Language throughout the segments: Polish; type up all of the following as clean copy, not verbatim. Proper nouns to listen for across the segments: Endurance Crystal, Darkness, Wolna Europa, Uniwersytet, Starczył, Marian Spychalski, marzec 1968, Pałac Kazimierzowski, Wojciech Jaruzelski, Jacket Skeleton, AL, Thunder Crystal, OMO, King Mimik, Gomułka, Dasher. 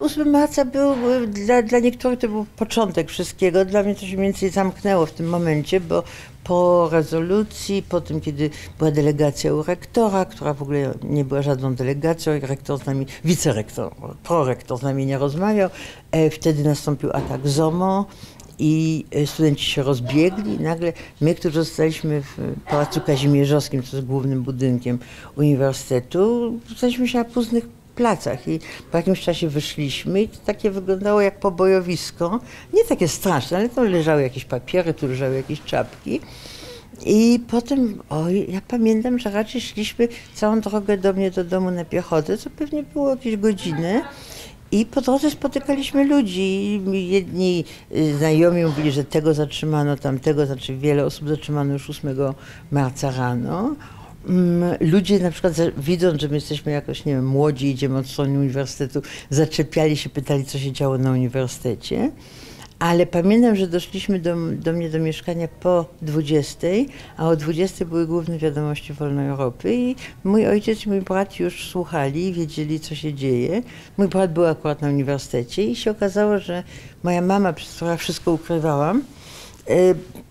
8 marca był, dla niektórych to był początek wszystkiego, dla mnie to się mniej więcej zamknęło w tym momencie, bo po rezolucji, po tym, kiedy była delegacja u rektora, która w ogóle nie była żadną delegacją, rektor z nami, wicerektor, prorektor z nami nie rozmawiał, wtedy nastąpił atak z OMO i studenci się rozbiegli. Nagle my, którzy zostaliśmy w Pałacu Kazimierzowskim, co jest głównym budynkiem Uniwersytetu, zostaliśmy się na późnych placach i po jakimś czasie wyszliśmy i to takie wyglądało jak pobojowisko, nie takie straszne, ale tam leżały jakieś papiery, tu leżały jakieś czapki i potem, oj, ja pamiętam, że raczej szliśmy całą drogę do mnie do domu na piechotę, co pewnie było jakieś godziny i po drodze spotykaliśmy ludzi, jedni znajomi mówili, że tego zatrzymano, tamtego, znaczy wiele osób zatrzymano już 8 marca rano. Ludzie na przykład widząc, że my jesteśmy jakoś, nie wiem, młodzi, idziemy od strony uniwersytetu, zaczepiali się, pytali, co się działo na uniwersytecie. Ale pamiętam, że doszliśmy do mnie do mieszkania po 20, a o 20 były główne wiadomości Wolnej Europy i mój ojciec i mój brat już słuchali, wiedzieli, co się dzieje. Mój brat był akurat na uniwersytecie i się okazało, że moja mama, przez którą wszystko ukrywałam,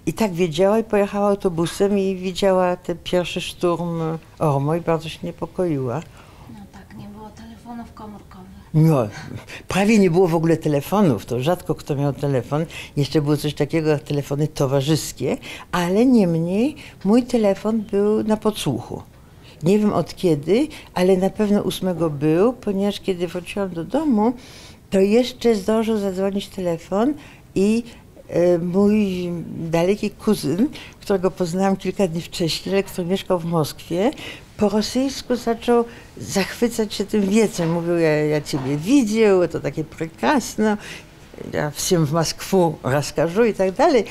i tak wiedziała i pojechała autobusem i widziała ten pierwszy szturm OMO i bardzo się niepokoiła. No tak, nie było telefonów komórkowych. No, prawie nie było w ogóle telefonów, to rzadko kto miał telefon. Jeszcze było coś takiego jak telefony towarzyskie, ale niemniej mój telefon był na podsłuchu. Nie wiem od kiedy, ale na pewno 8 był, ponieważ kiedy wróciłam do domu, to jeszcze zdążył zadzwonić telefon i mój daleki kuzyn, którego poznałam kilka dni wcześniej, ale który mieszkał w Moskwie, po rosyjsku zaczął zachwycać się tym wiecem. Mówił, ja ciebie widział, to takie prekrasno, ja wsiem w Moskwu raskażu i tak dalej.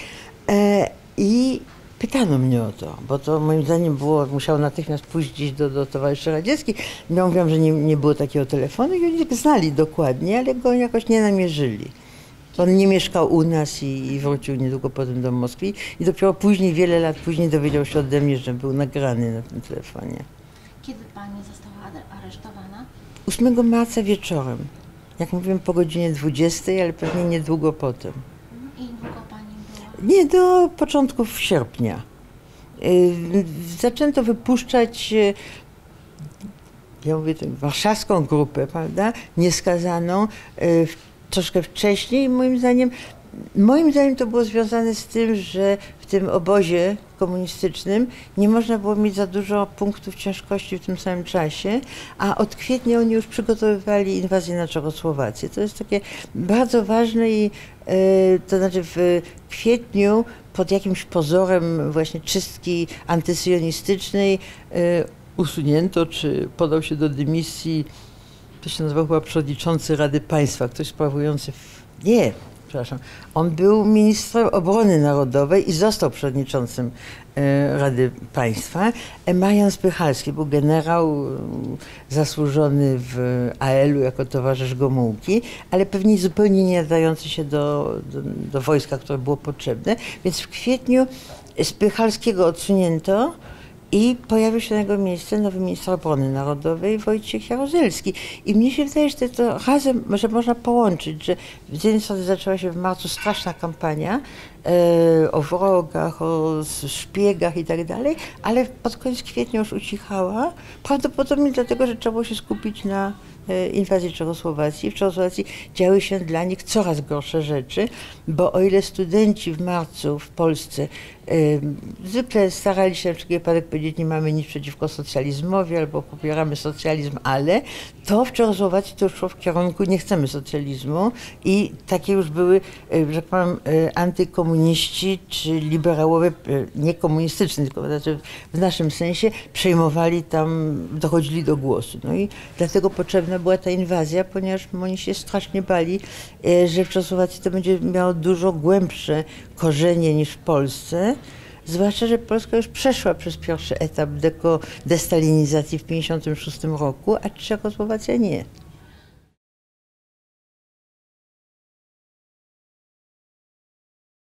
I pytano mnie o to, bo to moim zdaniem było, musiało natychmiast pójść gdzieś do towarzyszy radzieckich. Ja mówiłam, że nie było takiego telefonu i oni znali dokładnie, ale go jakoś nie namierzyli. On nie mieszkał u nas i wrócił niedługo potem do Moskwy i dopiero później, wiele lat później dowiedział się ode mnie, że był nagrany na tym telefonie. Kiedy pani została aresztowana? 8 marca wieczorem. Jak mówiłem, po godzinie 20, ale pewnie niedługo potem. I długo pani była? Nie, do początków sierpnia. Zaczęto wypuszczać, ja mówię, warszawską grupę, prawda, nieskazaną, troszkę wcześniej. Moim zdaniem to było związane z tym, że w tym obozie komunistycznym nie można było mieć za dużo punktów ciężkości w tym samym czasie, a od kwietnia oni już przygotowywali inwazję na Czechosłowację. To jest takie bardzo ważne i to znaczy w kwietniu pod jakimś pozorem właśnie czystki antysyjonistycznej usunięto, czy podał się do dymisji, to się nazywał chyba przewodniczący Rady Państwa, ktoś sprawujący... Nie, przepraszam. On był ministrem obrony narodowej i został przewodniczącym Rady Państwa. Marian Spychalski był generał zasłużony w AL-u jako towarzysz Gomułki, ale pewnie zupełnie nie nadający się do wojska, które było potrzebne. Więc w kwietniu Spychalskiego odsunięto i pojawił się na jego miejsce nowy minister obrony narodowej, Wojciech Jaruzelski. I mnie się wydaje, że to razem, że można połączyć, że z jednej strony zaczęła się w marcu straszna kampania o wrogach, o szpiegach i tak dalej, ale pod koniec kwietnia już ucichała, prawdopodobnie dlatego, że trzeba było się skupić na inwazji Czechosłowacji. W Czechosłowacji działy się dla nich coraz gorsze rzeczy, bo o ile studenci w marcu w Polsce zwykle starali się na wszelki wypadek powiedzieć, nie mamy nic przeciwko socjalizmowi albo popieramy socjalizm, ale to w Czechosłowacji to już szło w kierunku nie chcemy socjalizmu i takie już były, że powiem, antykomuniści czy liberałowie, nie komunistyczni, tylko znaczy w naszym sensie przejmowali tam, dochodzili do głosu. No i dlatego potrzebna była ta inwazja, ponieważ oni się strasznie bali, że w Czechosłowacji to będzie miało dużo głębsze korzenie niż w Polsce. Zwłaszcza, że Polska już przeszła przez pierwszy etap destalinizacji w 1956 roku, a Czechosłowacja nie.